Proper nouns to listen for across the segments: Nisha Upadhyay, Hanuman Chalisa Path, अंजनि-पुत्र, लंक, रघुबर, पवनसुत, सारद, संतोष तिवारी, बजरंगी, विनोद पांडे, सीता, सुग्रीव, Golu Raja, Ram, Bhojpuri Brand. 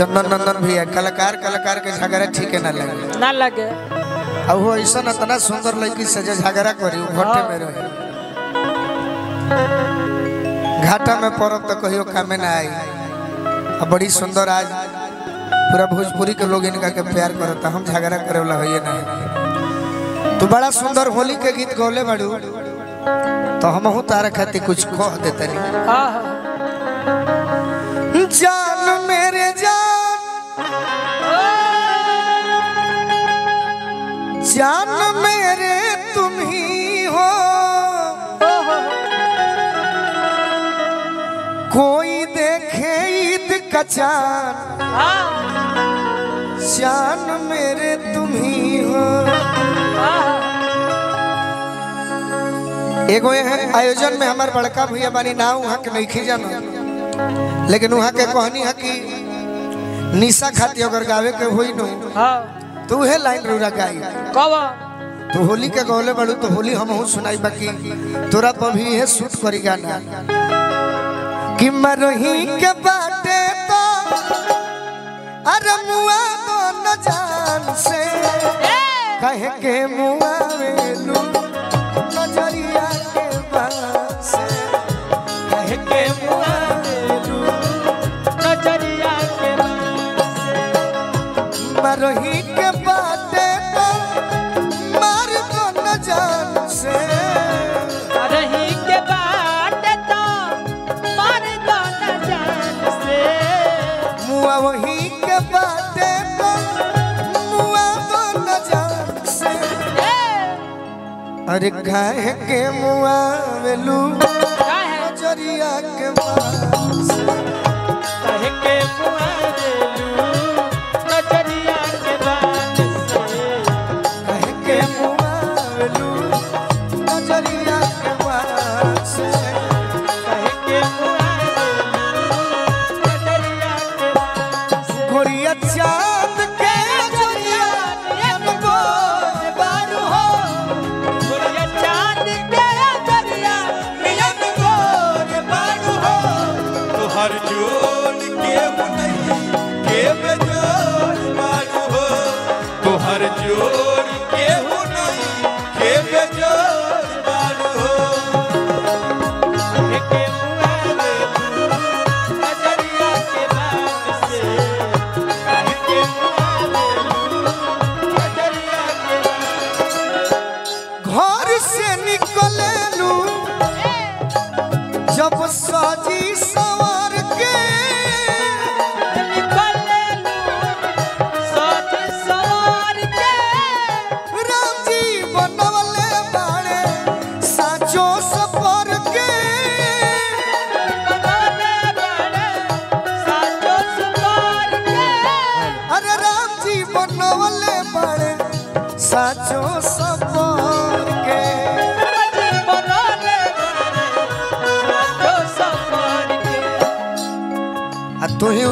चंदन नंदन भी है। कलाकार कलाकार के झगड़ा ठीक है ना लगे ना लगे। अब वो ऐसा इतना सुंदर लड़की सजे झगड़ा करी घाटे में रहे घाटा में परब तो कहियो कामे ना आई। अब बड़ी सुंदर आज पूरा भोजपुरी के लोग इनका के प्यार करता हम झगड़ा करे वाला होइए नहीं। तो बड़ा सुंदर होली के गीत गौले बड़ू तो हमहू तारा खाती कुछ कह देते नहीं। जान मेरे जान जान मेरे तुम ही हो कोई देखे ईद का चांद जान मेरे तुम ही हो। एगो आयोजन में हमारे बड़का भैया बानी ना वहाँ के नहीं खी जाना लेकिन वहाँ के कहनी है कि निशा खाती अगर गावे के हुई नो तो वह लाइन रूरा गाई तो होली के गौले बड़ू तो होली हम सुनाई बाकी तोरा पर भी है शूट करी गाना कि मरही के बाटे तो अरे मुआ तो न जान से कह के मुआ वेलू नजरिया के पास कह के मुआ मेरू नजरिया के पास मरही के बाटे तो मार तो न जान से मरही के बाटे तो मार तो न जान से मुआ वही के बाटे तो मुआ तो न जान से अरे काहे के मुआ वेलू नजरिया के पास काहे के मुआ वेलू नजरिया के पास काहे के मुआ वेलू नजरिया के पास काहे के मुआ वेलू नजरिया के पास गोरिया चांद के जरिया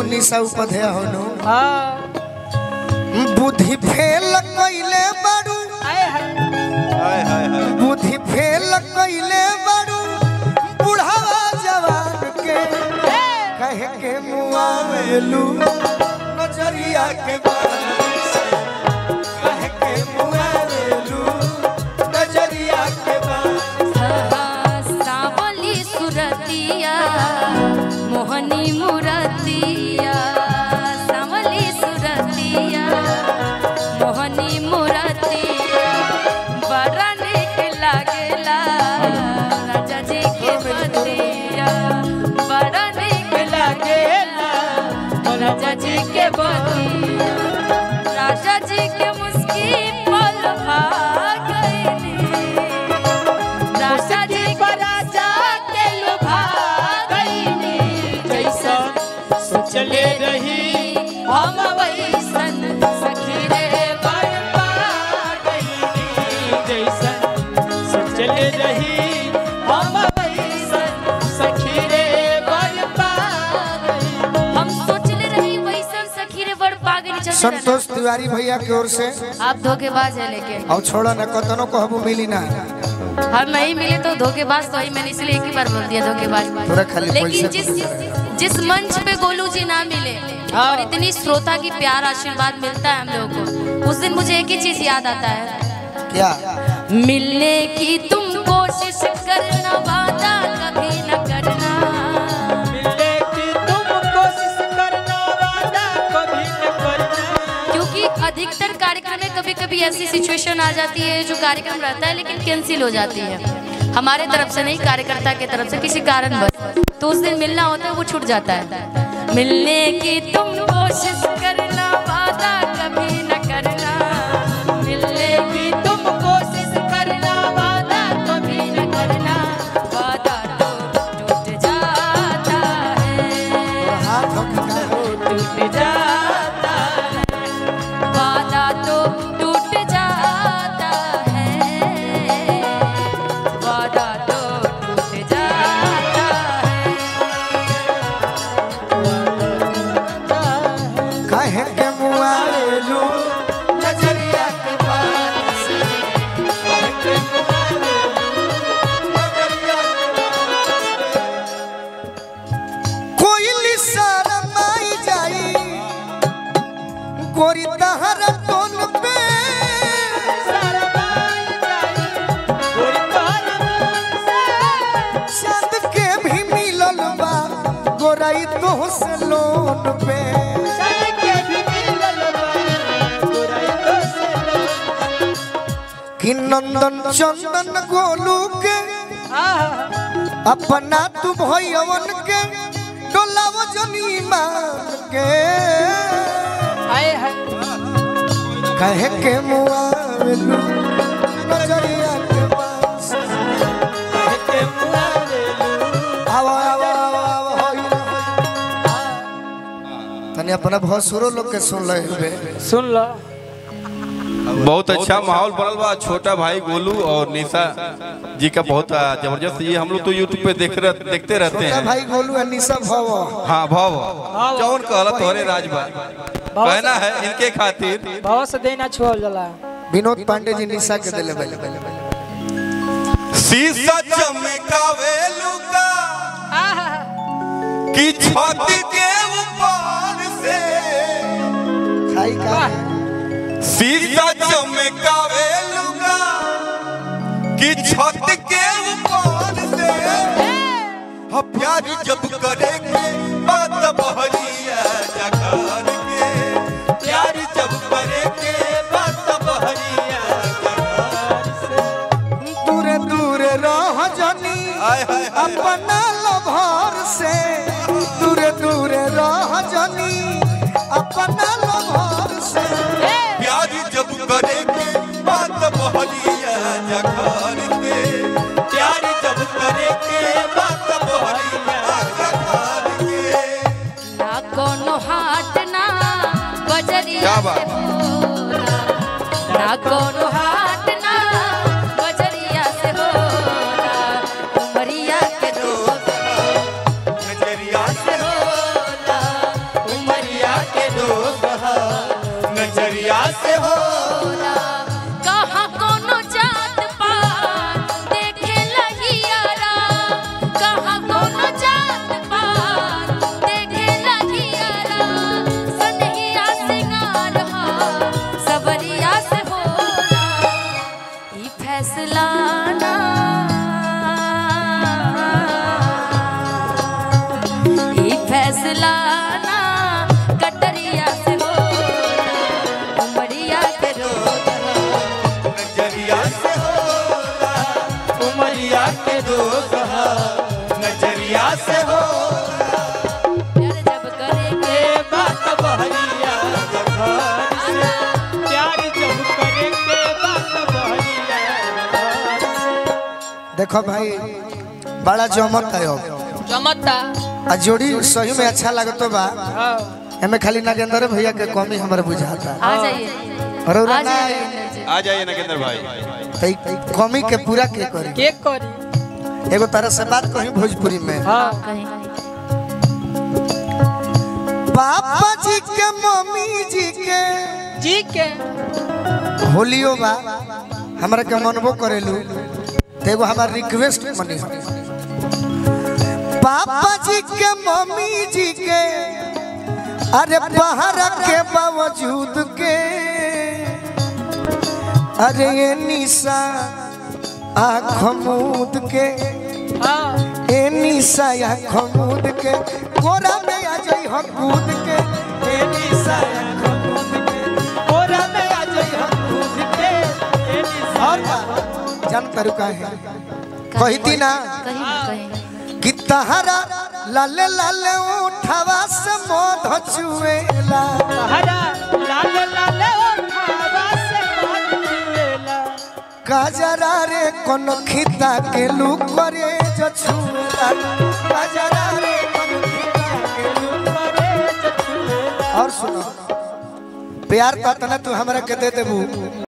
निशा उपाध्याय हो नो बुद्धि फेल कइले बारू बुद्धि फेल कइले बारू बुढ़ावा जवान के कह के मुआ वेलू नजरिया के पास कह के मुआ वेलू नजरिया के पास सावली सुरतिया मोहनी मुरतिया सावली सुरतिया मोहनी मुरतिया बड़ा निक लागेला राजा जी के बतिया बड़ा निक लागेला राजा जी के बतिया राजा जी के मुस्की पल भाग राजा जी चले रही हम वैसन सखी रे बन पागली जैसन चले रही हम वैसन सखी रे बन पागली हम सोचले रही वैसन सखी रे बन पागली। संतोष तिवारी भैया की ओर से आप धोखेबाज है लेकिन और छोड़ा न कतनो कहबो मिली ना हर नहीं मिले तो धोखेबाज तो ही मैंने इसलिए एक ही बार बोल दिया धोखेबाज। लेकिन जिस जिस मंच पे गोलू जी ना मिले और इतनी श्रोता की प्यार आशीर्वाद मिलता है हम लोगों को, उस दिन मुझे एक ही चीज याद आता है, क्या मिलने की तुम कोशिश करना, वादा कभी न करना, मिलने की तुम कोशिश करना, वादा कभी न करना। क्योंकि अधिकतर कार्यक्रम में कभी कभी ऐसी सिचुएशन आ जाती है जो कार्यक्रम रहता है लेकिन कैंसिल हो जाती है, हमारे तरफ से नहीं, कार्यकर्ता के तरफ से किसी कारणवश, तो उस दिन मिलना होता है वो छूट जाता है। मिलने की तुम कोशिश करना, वादा कभी न करना, मिलने की तुम कोशिश करना, वादा कभी न करना, वादा तो टूट जाता है, टूट जाता है, वादा तो टूट जाता है, वादा तो टूट जाता है। कहे के मुआ लू नजरिया के पास, कहे के मुआ लू नजरिया के पास, कोई लिसार माई जाई गोरी तहर तोन पे, चाँद के भी मिलल बा गोराई तोह से लोन पे, कि नंदन चंदन गोलू के अपना तू भैयवन के डोला वजनी मान के, कह के मुआ लू नजरिया के पास, कह के मुआ लू आवा आवा आवा होइल तने अपना बहुत सुरो लोग के सुन ले बे, सुन लो। बहुत अच्छा माहौल बनल बा, छोटा भाई गोलू और निशा जी का बहुत जबरदस्त, ये हम लोग तो यूट्यूब पे देखते रहते हैं। छोटा भाई गोलू और निशा भाव, हां भाव जौन कहला तोरे राज बा कहना है, इनके खातिर बहुत से देना छोड़ जला। विनोद पांडे जी निशा के दिले शीशा चमकावे लुका कि छाती के ऊपर से, खाई का शीशा चमकावे लुका कि छाती के ऊपर से, प्यार जब करेंगे बात बहरिया जगह अपना लभार से, दूरे दूरे रह जानी अपना लभार से, प्यार जब करेंगे बात बहरिया जगह पे, प्यार जब करेंगे बात बहरिया जगह पे, ना कोनो हाथ ना बजरिया से होना, ना कोनो हाथ ना बजरिया से होना, नजरिया से हो ना, कहाँ कोनो जात पात देखे लगियारा, कहाँ कोनो जात पात देखे लगियारा, सनहिया सिंगार हो सबरिया से हो ना, ई फैसला ना ई फैसला ना कटरिया से हो, नजरिया से हो, प्यार जब करेंगे बात बहरिया जगह से, प्यार जब करेंगे बात बहरिया जगह। देखो भाई बड़ा जमत है, जमता आ जोड़ी सही में अच्छा लगतो बा, हमें खाली नागेंद्र भैया के कमी हमारे बुझाता है। आ जाइए और आ जाइए नागेंद्र भाई, कमी के पूरा के करी एगो तरह से बात कही भोजपुरी में। हाँ कहीं पापा जी के मम्मी जी के होलियो बा हमरा के मनबो करेलू, एगो हमार रिक्वेस्ट मनी पापा जी के मम्मी जी के अरे बाहर के बावजूद के अरे ये निशा आँखों के ए निशा आँखों के कोरा में आ जाई हम कूद के ए निशा आँखों के कोरा में आ जाई हम कूद के ए निशा और जान करू का है कहती ना कि तहरा लाले लाले उठावा से मोद छुएला तहरा लाले लाले उठावा से मोद छुएला काजरा रे कोन खिता के लू करे जो छुएला काजरा रे कोन खिता के लू करे जो छुएला और सुनो प्यार का तना तू हमरा के दे देबू।